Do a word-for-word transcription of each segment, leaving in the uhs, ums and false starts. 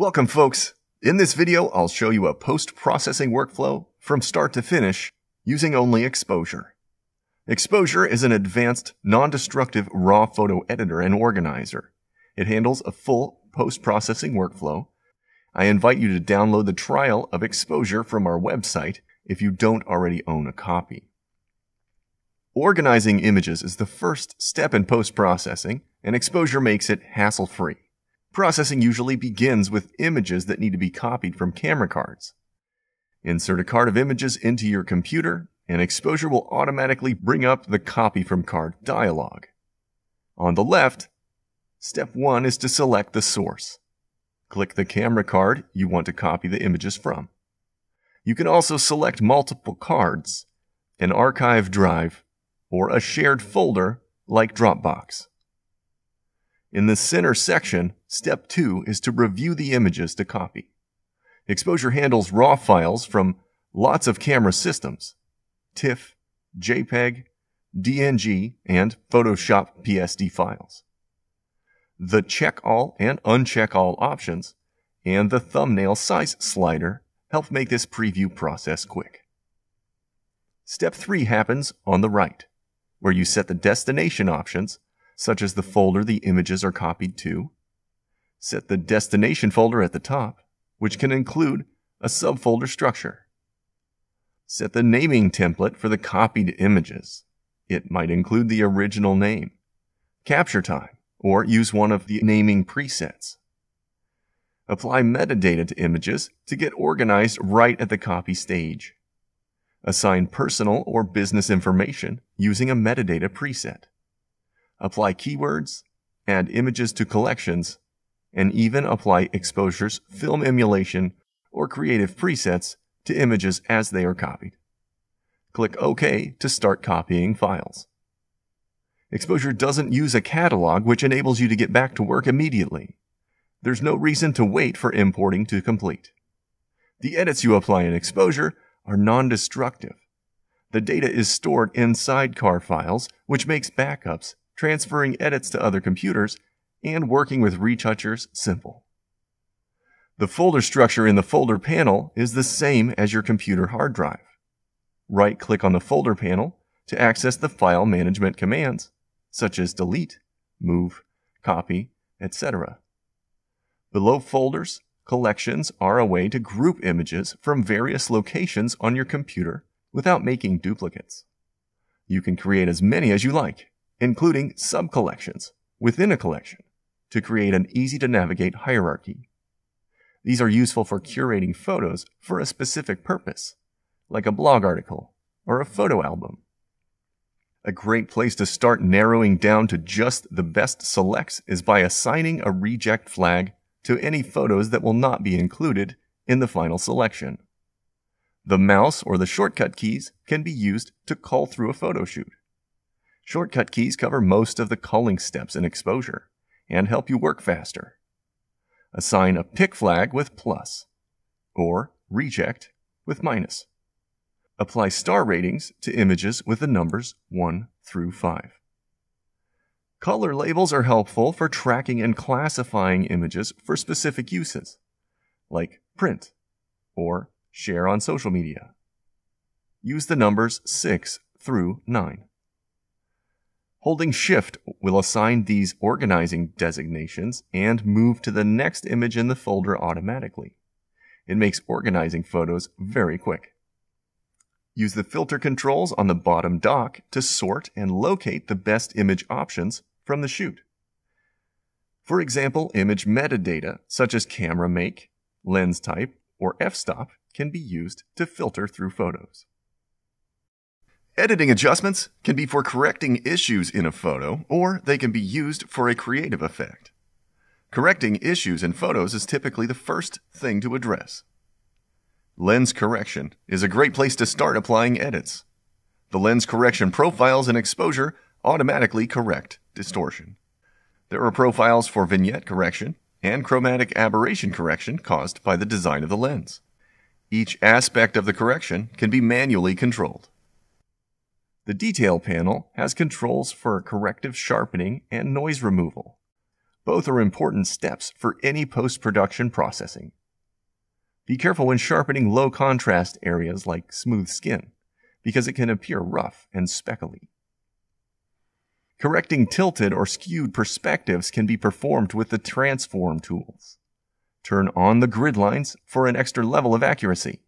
Welcome, folks. In this video, I'll show you a post-processing workflow from start to finish using only Exposure. Exposure is an advanced, non-destructive RAW photo editor and organizer. It handles a full post-processing workflow. I invite you to download the trial of Exposure from our website if you don't already own a copy. Organizing images is the first step in post-processing, and Exposure makes it hassle-free. Processing usually begins with images that need to be copied from camera cards. Insert a card of images into your computer, and Exposure will automatically bring up the Copy from Card dialog. On the left, step one is to select the source. Click the camera card you want to copy the images from. You can also select multiple cards, an archive drive, or a shared folder like Dropbox. In the center section, step two is to review the images to copy. Exposure handles RAW files from lots of camera systems: TIFF, JPEG, D N G, and Photoshop P S D files. The Check All and Uncheck All options and the thumbnail size slider help make this preview process quick. Step three happens on the right, where you set the destination options, such as the folder the images are copied to. Set the destination folder at the top, which can include a subfolder structure. Set the naming template for the copied images. It might include the original name, capture time, or use one of the naming presets. Apply metadata to images to get organized right at the copy stage. Assign personal or business information using a metadata preset. Apply keywords, add images to collections, and even apply Exposure's film emulation or creative presets to images as they are copied. Click OK to start copying files. Exposure doesn't use a catalog, which enables you to get back to work immediately. There's no reason to wait for importing to complete. The edits you apply in Exposure are non-destructive. The data is stored inside C A R files, which makes backups, transferring edits to other computers, and working with retouchers simple. The folder structure in the folder panel is the same as your computer hard drive. Right-click on the folder panel to access the file management commands, such as delete, move, copy, et cetera. Below folders, collections are a way to group images from various locations on your computer without making duplicates. You can create as many as you like, including sub-collections within a collection, to create an easy-to-navigate hierarchy. These are useful for curating photos for a specific purpose, like a blog article or a photo album. A great place to start narrowing down to just the best selects is by assigning a reject flag to any photos that will not be included in the final selection. The mouse or the shortcut keys can be used to cull through a photo shoot. Shortcut keys cover most of the culling steps in Exposure and help you work faster. Assign a pick flag with plus or reject with minus. Apply star ratings to images with the numbers one through five. Color labels are helpful for tracking and classifying images for specific uses, like print or share on social media. Use the numbers six through nine. Holding Shift will assign these organizing designations and move to the next image in the folder automatically. It makes organizing photos very quick. Use the filter controls on the bottom dock to sort and locate the best image options from the shoot. For example, image metadata such as camera make, lens type, or f-stop can be used to filter through photos. Editing adjustments can be for correcting issues in a photo, or they can be used for a creative effect. Correcting issues in photos is typically the first thing to address. Lens correction is a great place to start applying edits. The lens correction profiles in Exposure automatically correct distortion. There are profiles for vignette correction and chromatic aberration correction caused by the design of the lens. Each aspect of the correction can be manually controlled. The detail panel has controls for corrective sharpening and noise removal. Both are important steps for any post-production processing. Be careful when sharpening low contrast areas like smooth skin, because it can appear rough and speckly. Correcting tilted or skewed perspectives can be performed with the transform tools. Turn on the grid lines for an extra level of accuracy.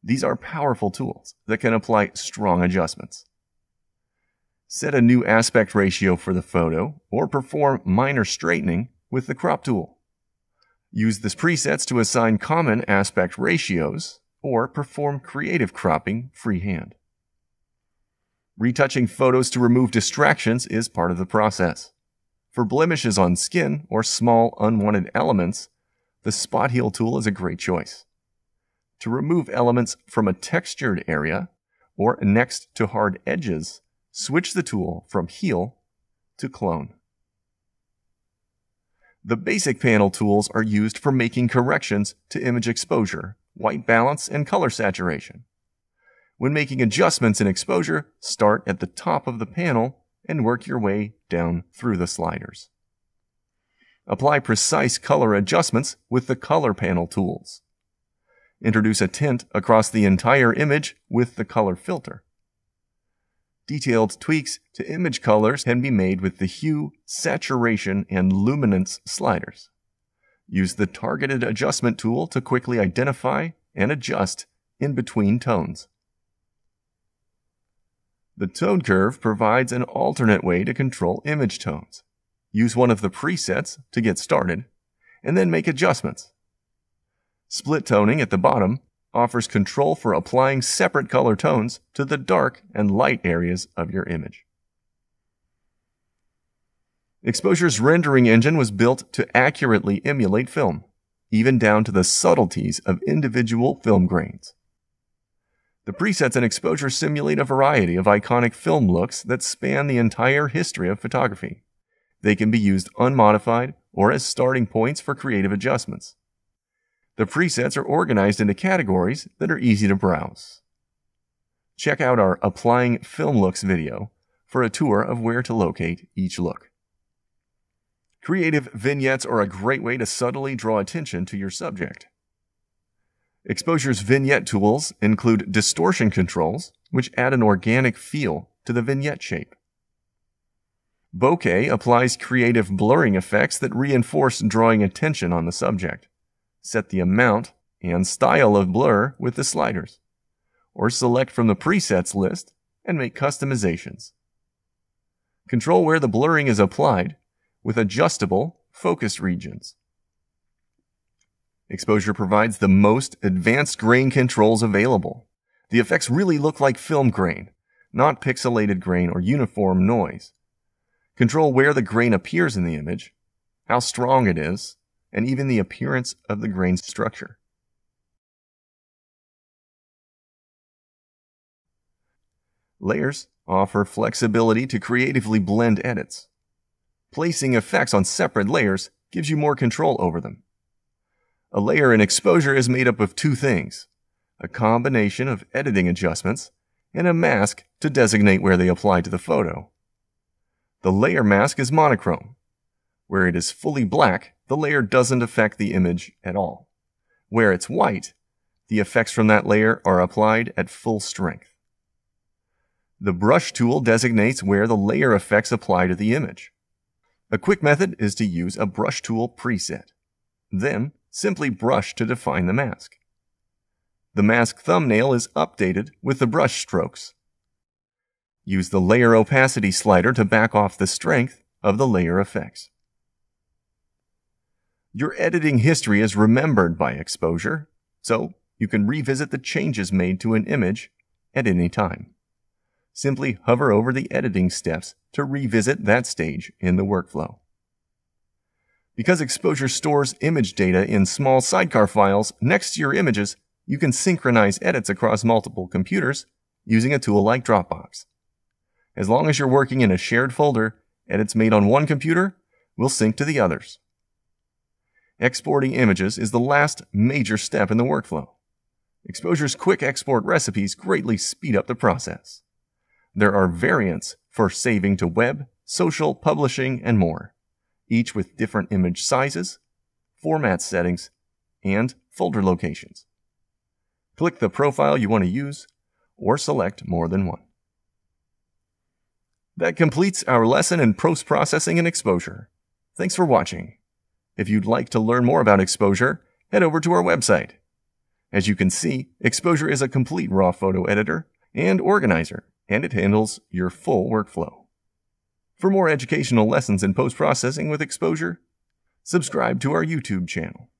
These are powerful tools that can apply strong adjustments. Set a new aspect ratio for the photo or perform minor straightening with the crop tool. Use the presets to assign common aspect ratios or perform creative cropping freehand. Retouching photos to remove distractions is part of the process. For blemishes on skin or small unwanted elements, the Spot Heal tool is a great choice. To remove elements from a textured area or next to hard edges, switch the tool from Heal to Clone. The basic panel tools are used for making corrections to image exposure, white balance, and color saturation. When making adjustments in exposure, start at the top of the panel and work your way down through the sliders. Apply precise color adjustments with the color panel tools. Introduce a tint across the entire image with the color filter. Detailed tweaks to image colors can be made with the Hue, Saturation, and Luminance sliders. Use the Targeted Adjustment tool to quickly identify and adjust in between tones. The tone curve provides an alternate way to control image tones. Use one of the presets to get started, and then make adjustments. Split toning at the bottom offers control for applying separate color tones to the dark and light areas of your image. Exposure's rendering engine was built to accurately emulate film, even down to the subtleties of individual film grains. The presets in Exposure simulate a variety of iconic film looks that span the entire history of photography. They can be used unmodified or as starting points for creative adjustments. The presets are organized into categories that are easy to browse. Check out our Applying Film Looks video for a tour of where to locate each look. Creative vignettes are a great way to subtly draw attention to your subject. Exposure's vignette tools include distortion controls, which add an organic feel to the vignette shape. Bokeh applies creative blurring effects that reinforce drawing attention on the subject. Set the amount and style of blur with the sliders, or select from the presets list and make customizations. Control where the blurring is applied with adjustable focus regions. Exposure provides the most advanced grain controls available. The effects really look like film grain, not pixelated grain or uniform noise. Control where the grain appears in the image, how strong it is, and even the appearance of the grain structure. Layers offer flexibility to creatively blend edits. Placing effects on separate layers gives you more control over them. A layer in Exposure is made up of two things: a combination of editing adjustments and a mask to designate where they apply to the photo. The layer mask is monochrome. Where it is fully black, the layer doesn't affect the image at all. Where it's white, the effects from that layer are applied at full strength. The brush tool designates where the layer effects apply to the image. A quick method is to use a brush tool preset. Then, simply brush to define the mask. The mask thumbnail is updated with the brush strokes. Use the layer opacity slider to back off the strength of the layer effects. Your editing history is remembered by Exposure, so you can revisit the changes made to an image at any time. Simply hover over the editing steps to revisit that stage in the workflow. Because Exposure stores image data in small sidecar files next to your images, you can synchronize edits across multiple computers using a tool like Dropbox. As long as you're working in a shared folder, edits made on one computer will sync to the others. Exporting images is the last major step in the workflow. Exposure's quick export recipes greatly speed up the process. There are variants for saving to web, social, publishing, and more. each with different image sizes, format settings, and folder locations. Click the profile you want to use, or select more than one. That completes our lesson in post-processing and exposure. Thanks for watching. If you'd like to learn more about exposure, head over to our website. As you can see, Exposure is a complete RAW photo editor and organizer, and it handles your full workflow. For more educational lessons in post-processing with Exposure, subscribe to our YouTube channel.